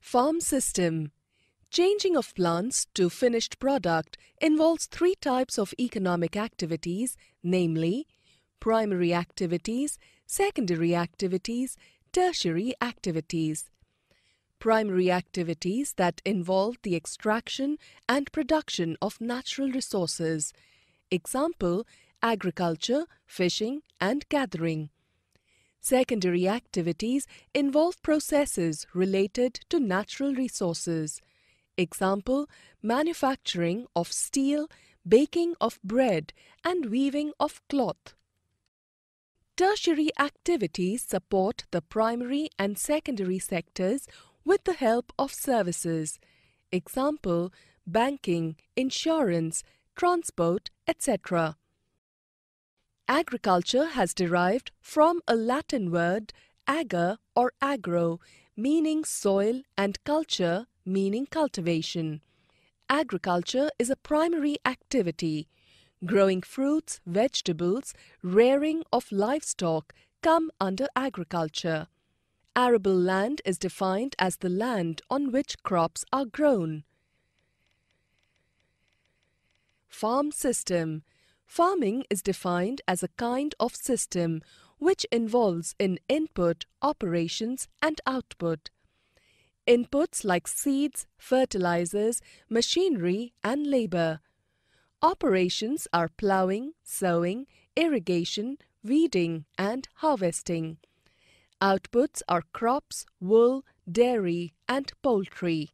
Farm system. Changing of plants to finished product involves three types of economic activities, namely primary activities, secondary activities, tertiary activities. Primary activities that involve the extraction and production of natural resources. Example, agriculture, fishing and gathering. Secondary activities involve processes related to natural resources. Example, manufacturing of steel, baking of bread and weaving of cloth. Tertiary activities support the primary and secondary sectors with the help of services. Example, banking, insurance, transport, etc. Agriculture has derived from a Latin word ager or agro, meaning soil, and culture, meaning cultivation. Agriculture is a primary activity. Growing fruits, vegetables, rearing of livestock come under agriculture. Arable land is defined as the land on which crops are grown. Farm system. Farming is defined as a kind of system which involves in input, operations and output. Inputs like seeds, fertilizers, machinery and labor. Operations are ploughing, sowing, irrigation, weeding and harvesting. Outputs are crops, wool, dairy and poultry.